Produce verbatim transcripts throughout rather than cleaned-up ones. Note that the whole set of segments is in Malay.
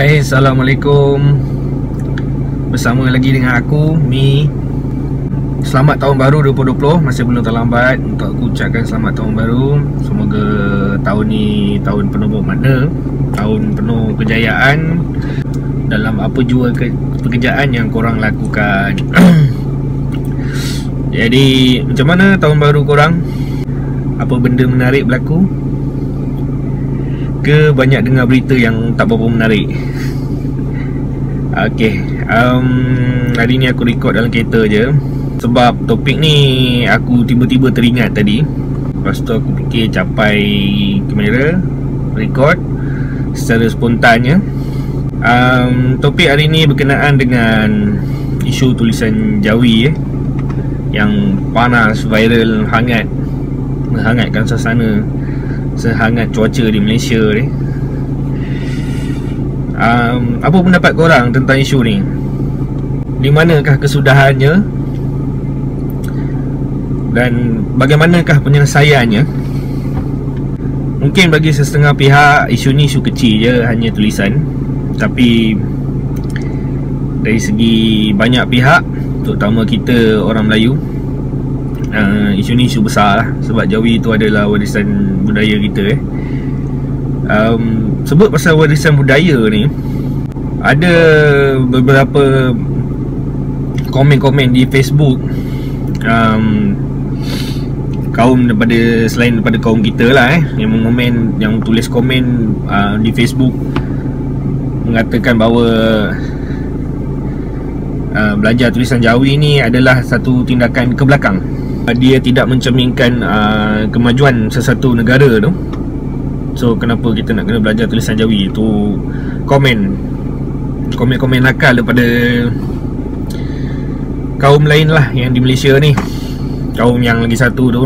Hai, Assalamualaikum. Bersama lagi dengan aku, Mi. Selamat Tahun Baru dua ribu dua puluh. Masih belum terlambat untuk aku ucapkan selamat Tahun Baru. Semoga tahun ni tahun penuh bermakna, tahun penuh kejayaan dalam apa jua ke, pekerjaan yang korang lakukan. Jadi, macam mana Tahun Baru korang? Apa benda menarik berlaku? Ke banyak dengar berita yang tak berapa menarik? Okay, um, hari ni aku record dalam kereta je. Sebab topik ni aku tiba-tiba teringat tadi. Lepas tu aku fikir capai kamera, record secara spontannya. um, Topik hari ni berkenaan dengan isu tulisan jawi eh, yang panas, viral, hangat, menghangatkan suasana sehangat cuaca di Malaysia ni. um, Apa pendapat korang tentang isu ni? Di manakah kesudahannya? Dan bagaimanakah penyelesaiannya? Mungkin bagi setengah pihak isu ni isu kecil je, hanya tulisan. Tapi dari segi banyak pihak, terutama kita orang Melayu, Uh, isu ni isu besar lah. Sebab Jawi tu adalah warisan budaya kita eh. um, Sebut pasal warisan budaya ni, ada beberapa komen-komen di Facebook um, kaum daripada, selain daripada kaum kita lah eh, yang mengomen, yang tulis komen uh, di Facebook mengatakan bahawa uh, belajar tulisan Jawi ni adalah satu tindakan ke belakang. Dia tidak mencerminkan uh, kemajuan sesuatu negara tu. So kenapa kita nak kena belajar tulisan Jawi? Itu komen, komen-komen nakal daripada kaum lain lah yang di Malaysia ni, kaum yang lagi satu tu.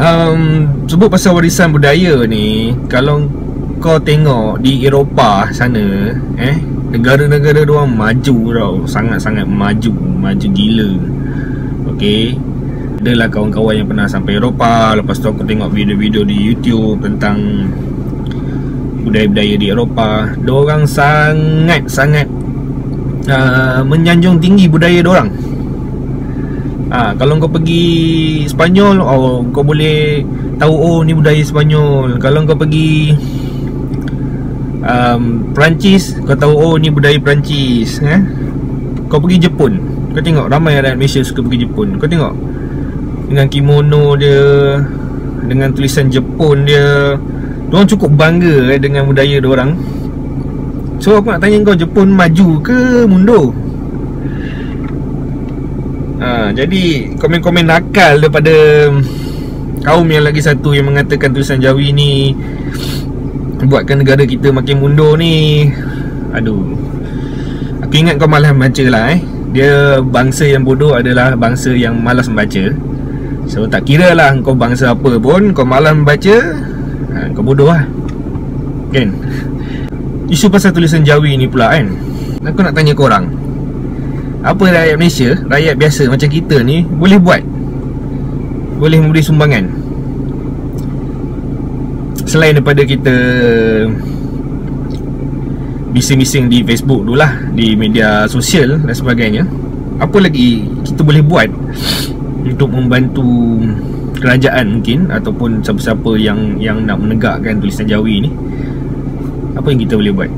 um, Sebut pasal warisan budaya ni, kalau kau tengok di Eropah sana eh, negara-negara diorang maju tau, sangat-sangat maju, maju gila. Okay, adalah kawan-kawan yang pernah sampai Eropah. Lepas tu aku tengok video-video di YouTube tentang budaya-budaya di Eropah. Diorang sangat-sangat uh, menyanjung tinggi budaya diorang. ha, Kalau kau pergi Sepanyol, oh, kau boleh tahu oh ni budaya Sepanyol. Kalau kau pergi um, Perancis, kau tahu oh ni budaya Perancis eh? Kau pergi Jepun, kau tengok ramai rakyat Malaysia suka pergi Jepun. Kau tengok dengan kimono dia, dengan tulisan Jepun dia, diorang cukup bangga eh, dengan budaya diorang. So aku nak tanya kau, Jepun maju ke mundur? ha, Jadi komen-komen nakal daripada kaum yang lagi satu yang mengatakan tulisan Jawi ni buatkan negara kita makin mundur ni, aduh, aku ingat kau malas baca lah eh. Dia bangsa yang bodoh adalah bangsa yang malas membaca. So tak kira lah kau bangsa apa pun, kau malas membaca, ha, kau bodoh lah, kan? Isu pasal tulisan Jawi ni pula kan, aku nak tanya korang, apa rakyat Malaysia, rakyat biasa macam kita ni boleh buat, boleh memberi sumbangan selain daripada kita bising-bising di Facebook dulu lah, di media sosial dan sebagainya? Apa lagi kita boleh buat untuk membantu kerajaan mungkin, ataupun siapa-siapa yang yang nak menegakkan tulisan Jawi ni? Apa yang kita boleh buat?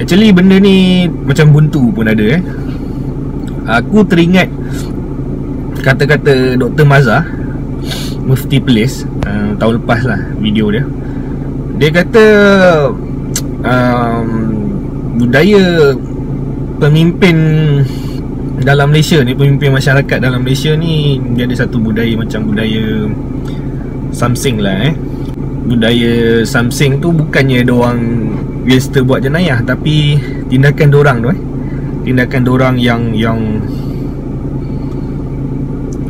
Actually benda ni macam buntu pun ada eh. Aku teringat kata-kata Doktor Maza Mufti Place uh, tahun lepas lah, video dia. Dia kata Um, budaya pemimpin dalam Malaysia ni, pemimpin masyarakat dalam Malaysia ni, dia ada satu budaya macam budaya samsing lah eh. Budaya samsing tu bukannya diorang gangster buat jenayah, tapi tindakan diorang tu eh, tindakan diorang yang yang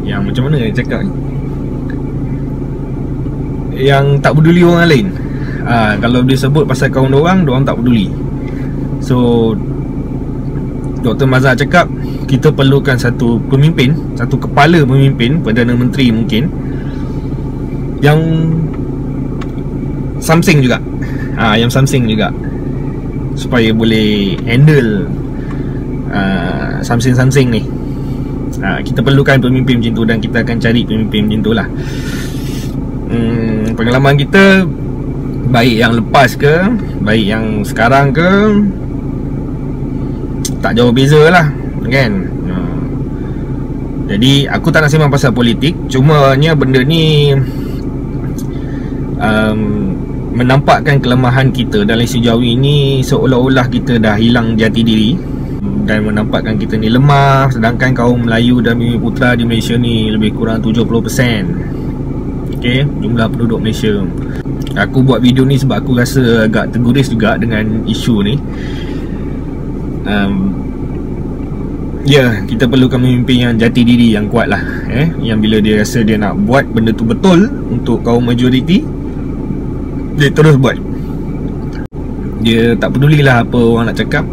yang macam mana cakap, yang tak peduli orang lain. Ha, kalau dia sebut pasal kaum diorang, diorang tak peduli. So Doktor Maza cakap kita perlukan satu pemimpin, satu kepala pemimpin, Perdana Menteri mungkin, yang something juga. ha, ayam samsing juga, supaya boleh handle uh, samsing-samsing ni. Ha, kita perlukan pemimpin macam tu, dan kita akan cari pemimpin macam tu lah. hmm, Pengalaman kita, baik yang lepas ke, baik yang sekarang ke, tak jauh beza lah, kan? hmm. Jadi aku tak nak sembang pasal politik, cuma nya benda ni um, menampakkan kelemahan kita dalam sejauh ini. Seolah-olah kita dah hilang jati diri dan menampakkan kita ni lemah, sedangkan kaum Melayu dan Bumi Putera di Malaysia ni lebih kurang tujuh puluh peratus, okay, jumlah penduduk Malaysia. Aku buat video ni sebab aku rasa agak terguris juga dengan isu ni. um, Ya, yeah, kita perlukan pemimpin yang jati diri, yang kuat lah, eh? Yang bila dia rasa dia nak buat benda tu betul untuk kaum majoriti, dia terus buat. Dia tak pedulilah apa orang nak cakap,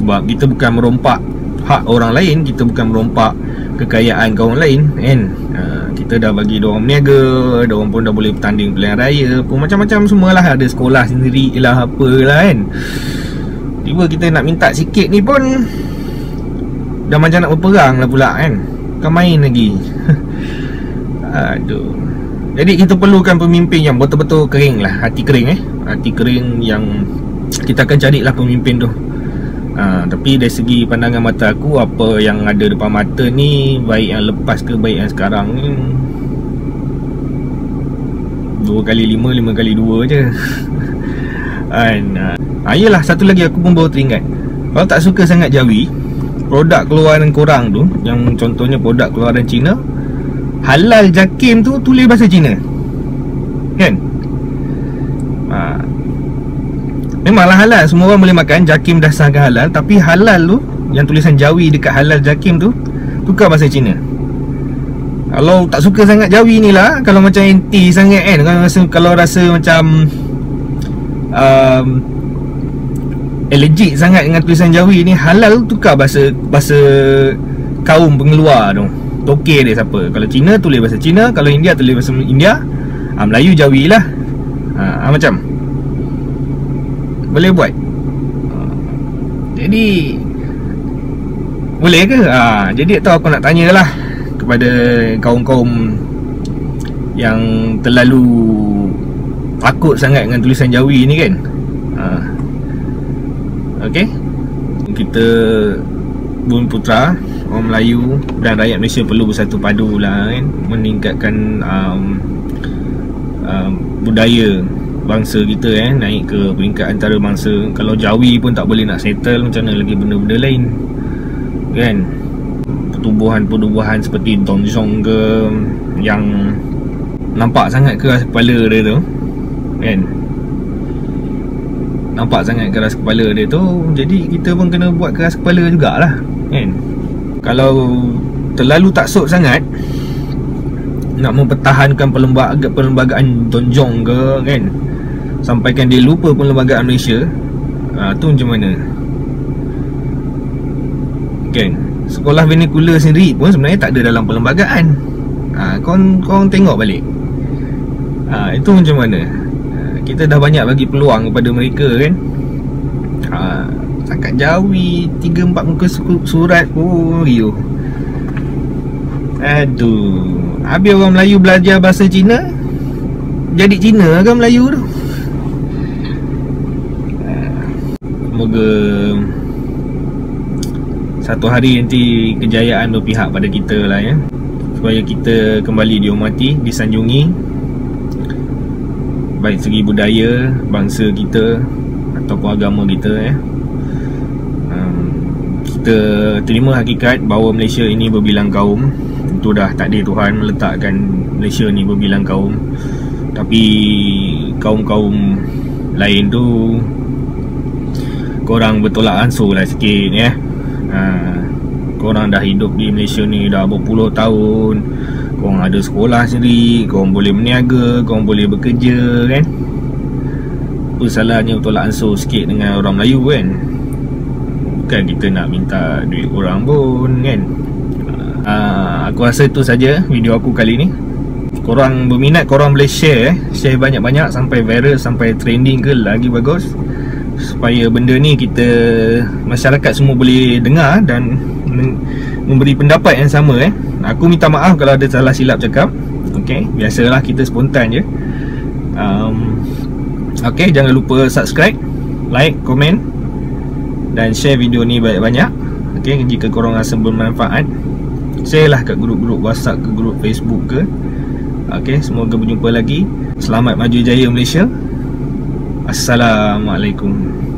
sebab kita bukan merompak hak orang lain, kita bukan merompak kekayaan kaum lain, kan? Uh, kita dah bagi diorang berniaga, diorang pun dah boleh bertanding pilihan raya pun, macam-macam semualah, ada sekolah sendiri lah, apalah, kan? Tiba kita nak minta sikit ni pun dah macam nak berperang lah pula, kan? Bukan main lagi. Aduh. Jadi kita perlukan pemimpin yang betul-betul kering lah, hati kering, eh? Hati kering yang kita akan carilah pemimpin tu. Ha, tapi dari segi pandangan mata aku, apa yang ada depan mata ni, baik yang lepas ke, baik yang sekarang ni, dua kali lima, lima kali dua je. And, ha, yelah, satu lagi aku pun baru teringat. Kalau tak suka sangat jawi, produk keluaran korang tu, yang contohnya produk keluaran Cina, halal Jakim tu tulis bahasa Cina, kan? Haa, memanglah halal, semua orang boleh makan, Jakim dah sahkan halal. Tapi halal tu, yang tulisan Jawi dekat halal Jakim tu, tukar bahasa Cina. Kalau tak suka sangat Jawi ni lah, kalau macam anti sangat, kan? Kalau rasa, kalau rasa macam um, allergic sangat dengan tulisan Jawi ni, halal tukar bahasa, bahasa kaum pengeluar tu, tokeh dia siapa. Kalau Cina tulis bahasa Cina, kalau India tulis bahasa India, ha, Melayu Jawi lah, ha, macam boleh buat. Jadi boleh ke? Ha, jadi tak tahu, aku nak tanyalah kepada kaum-kaum yang terlalu takut sangat dengan tulisan Jawi ni, kan? Ha, okey, kita Bumi Putera, orang Melayu dan rakyat Malaysia perlu bersatu padu lah, kan? Meningkatkan um, um, budaya bangsa kita, eh, naik ke peringkat antarabangsa. Kalau Jawi pun tak boleh nak settle, macam mana lagi benda-benda lain, kan? Pertubuhan-pertubuhan seperti Dongzong ke, yang nampak sangat keras kepala dia tu, kan? Nampak sangat keras kepala dia tu, jadi kita pun kena buat keras kepala jugalah, kan? Kalau terlalu taksub sangat nak mempertahankan perlembagaan, perlembagaan Dongzong ke, kan, sampaikan dia lupa perlembagaan Malaysia, ha, tu macam mana, kan? Sekolah vernacular sendiri pun sebenarnya tak ada dalam perlembagaan, ha, korang, korang tengok balik, ha, itu macam mana? Ha, kita dah banyak bagi peluang kepada mereka, kan? Ha, sangkat Jawi tiga empat muka surat pun, oh, aduh. Habis orang Melayu belajar bahasa Cina, jadi Cina ke Melayu tu? Semoga satu hari nanti kejayaan berpihak pada kita lah, ya, supaya kita kembali dihormati, disanjungi, baik segi budaya bangsa kita ataupun agama kita, ya. Kita terima hakikat bahawa Malaysia ini berbilang kaum. Itu dah takdir Tuhan meletakkan Malaysia ni berbilang kaum, tapi kaum-kaum lain tu korang bertolak ansur lah sikit, ya. Ha, korang dah hidup di Malaysia ni dah berpuluh tahun, korang ada sekolah sendiri, korang boleh berniaga, korang boleh bekerja, kan? Apa salahnya bertolak ansur sikit dengan orang Melayu, kan? Bukan kita nak minta duit orang pun, kan? Uh, aku rasa itu saja video aku kali ni. korang berminat, korang boleh share eh. Share banyak-banyak sampai viral, sampai trending ke lagi bagus, supaya benda ni kita, masyarakat semua boleh dengar dan memberi pendapat yang sama eh. Aku minta maaf kalau ada salah silap cakap. Okay, biasalah kita spontan je. um, Okay, jangan lupa subscribe, like, komen dan share video ni banyak-banyak. Okay, jika korang rasa bermanfaat, share lah kat grup-grup WhatsApp ke, grup Facebook ke. Okay, semoga berjumpa lagi. Selamat maju jaya Malaysia. Assalamualaikum.